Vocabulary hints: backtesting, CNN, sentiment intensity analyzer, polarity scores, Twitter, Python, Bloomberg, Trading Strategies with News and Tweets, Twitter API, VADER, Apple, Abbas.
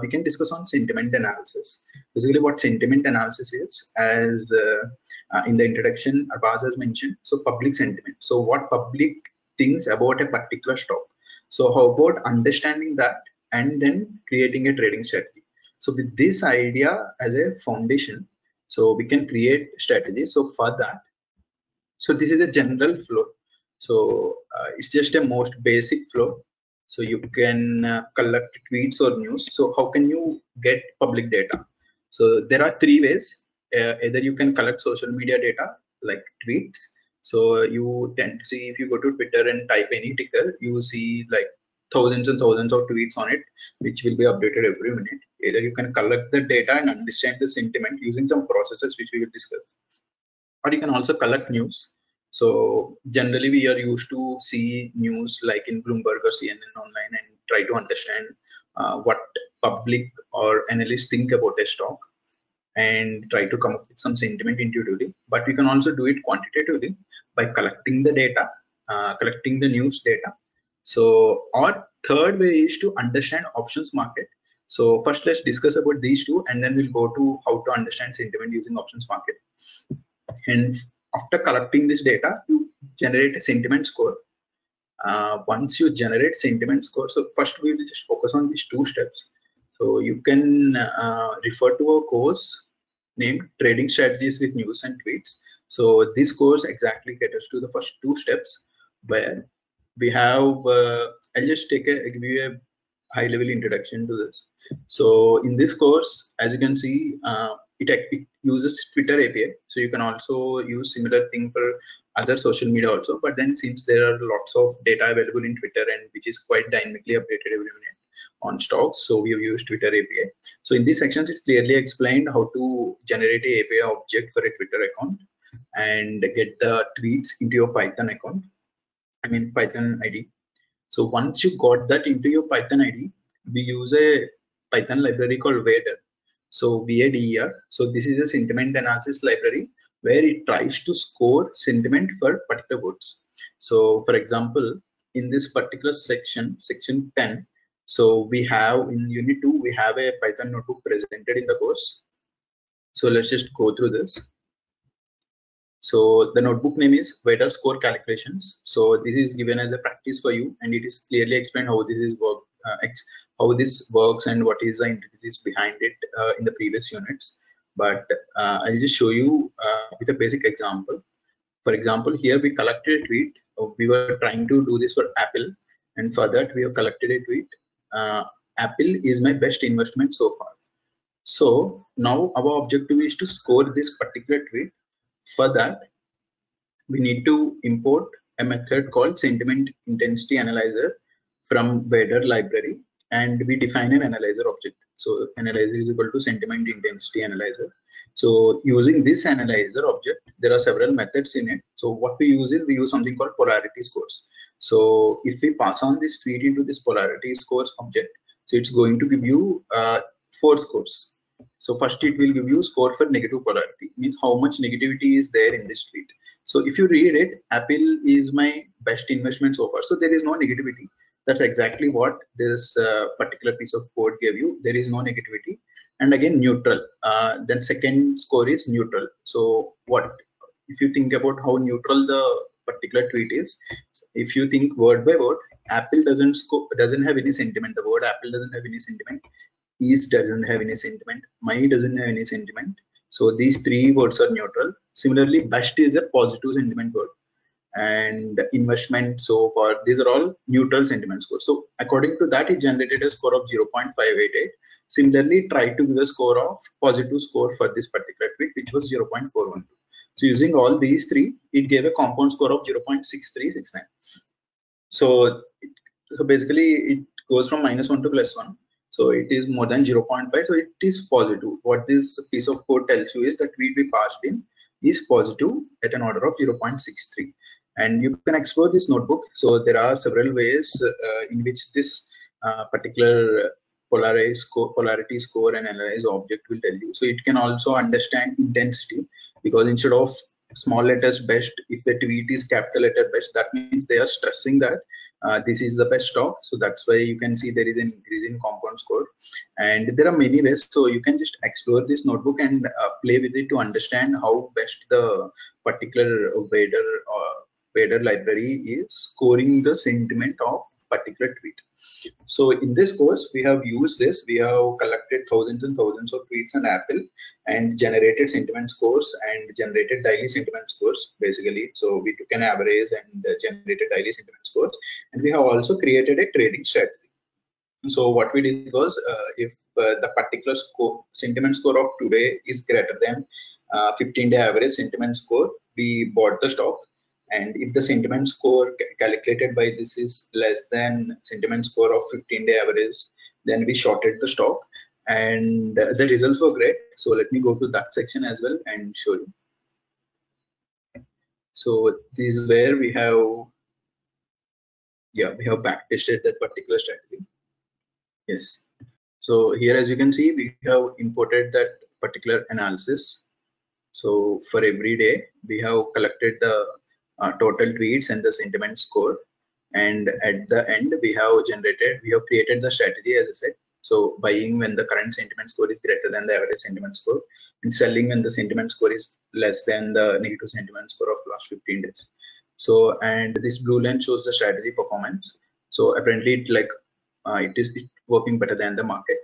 We can discuss on sentiment analysis. Basically, what sentiment analysis is, as in the introduction, Abbas has mentioned, so public sentiment. So what public thinks about a particular stock. So how about understanding that and then creating a trading strategy. So with this idea as a foundation, so we can create strategies. So for that, so this is a general flow. So it's just a most basic flow. So you can collect tweets or news. So how can you get public data? So there are three ways. Either you can collect social media data like tweets. So you tend to see, if you go to Twitter and type any ticker, you will see like thousands and thousands of tweets on it, which will be updated every minute. Either you can collect the data and understand the sentiment using some processes which we will discuss. Or you can also collect news. So generally, we are used to see news like in Bloomberg or CNN online and try to understand what public or analysts think about a stock and try to come up with some sentiment intuitively. But we can also do it quantitatively by collecting the data, collecting the news data. So our third way is to understand options market. So first, let's discuss about these two, and then we'll go to how to understand sentiment using options market. And after collecting this data, you generate a sentiment score. Once you generate sentiment score, so first we will just focus on these two steps. So you can refer to our course named Trading Strategies with News and Tweets. So this course exactly caters to the first two steps, where we have, I'll just give you a high level introduction to this. So in this course, as you can see, it uses Twitter API, so you can also use similar thing for other social media also. But then, since there are lots of data available in Twitter and which is quite dynamically updated every minute on stocks, so we have used Twitter API. So in these sections, it's clearly explained how to generate an API object for a Twitter account and get the tweets into your Python account. I mean Python ID. So once you got that into your Python ID, we use a Python library called VADER. So VADER, so this is a sentiment analysis library where it tries to score sentiment for particular words. So for example, in this particular section, section 10, so we have in unit 2, we have a Python notebook presented in the course. So let's just go through this. So the notebook name is VADER Score Calculations. So this is given as a practice for you, and it is clearly explained how this is worked. How this works and what is the intricacies behind it in the previous units, but I'll just show you with a basic example. For example, here we collected a tweet. We were trying to do this for Apple, and for that we have collected a tweet. Apple is my best investment so far. So now our objective is to score this particular tweet. For that, we need to import a method called sentiment intensity analyzer from VADER library, and we define an analyzer object. So analyzer is equal to sentiment intensity analyzer. So using this analyzer object, there are several methods in it. So what we use is we use something called polarity scores. So if we pass on this tweet into this polarity scores object, so it's going to give you 4 scores. So first it will give you score for negative polarity, means how much negativity is there in this tweet. So if you read it, Apple is my best investment so far. So there is no negativity. That's exactly what this particular piece of code gave you. There is no negativity, and again neutral. Then second score is neutral. So what if you think about how neutral the particular tweet is? If you think word by word, Apple doesn't have any sentiment. The word Apple doesn't have any sentiment. East doesn't have any sentiment. My doesn't have any sentiment. So these 3 words are neutral. Similarly, best is a positive sentiment word, and investment so far, these are all neutral sentiment scores. So according to that, it generated a score of 0.588. Similarly, try to give a score of positive score for this particular tweet, which was 0.412. So using all these 3, it gave a compound score of 0.6369. So basically it goes from -1 to +1. So it is more than 0.5. So it is positive. What this piece of code tells you is the tweet we passed in is positive at an order of 0.63. And you can explore this notebook. So there are several ways in which this particular polarity score and analyze object will tell you. So it can also understand intensity, because instead of small letters best. If the tweet is capital letter best, that means they are stressing that this is the best stock. So that's why you can see there is an increase in compound score, and there are many ways. So you can just explore this notebook and play with it to understand how best the particular VADER library is scoring the sentiment of particular tweet. So in this course, we have used this. We have collected thousands and thousands of tweets on Apple and generated sentiment scores and generated daily sentiment scores, basically. So we took an average and generated daily sentiment scores. And we have also created a trading strategy. So what we did was, if the particular sentiment score of today is greater than 15-day average sentiment score, we bought the stock. And if the sentiment score calculated by this is less than sentiment score of 15-day average, then we shorted the stock, and the results were great. So let me go to that section as well and show you. So this is where we have, we have backtested that particular strategy. Yes. So here, as you can see, we have imported that particular analysis. So for every day, we have collected the total tweets and the sentiment score, and at the end we have created the strategy, as I said. So buying when the current sentiment score is greater than the average sentiment score, and selling when the sentiment score is less than the negative sentiment score of last 15 days. So, and this blue line shows the strategy performance. So apparently it's working better than the market.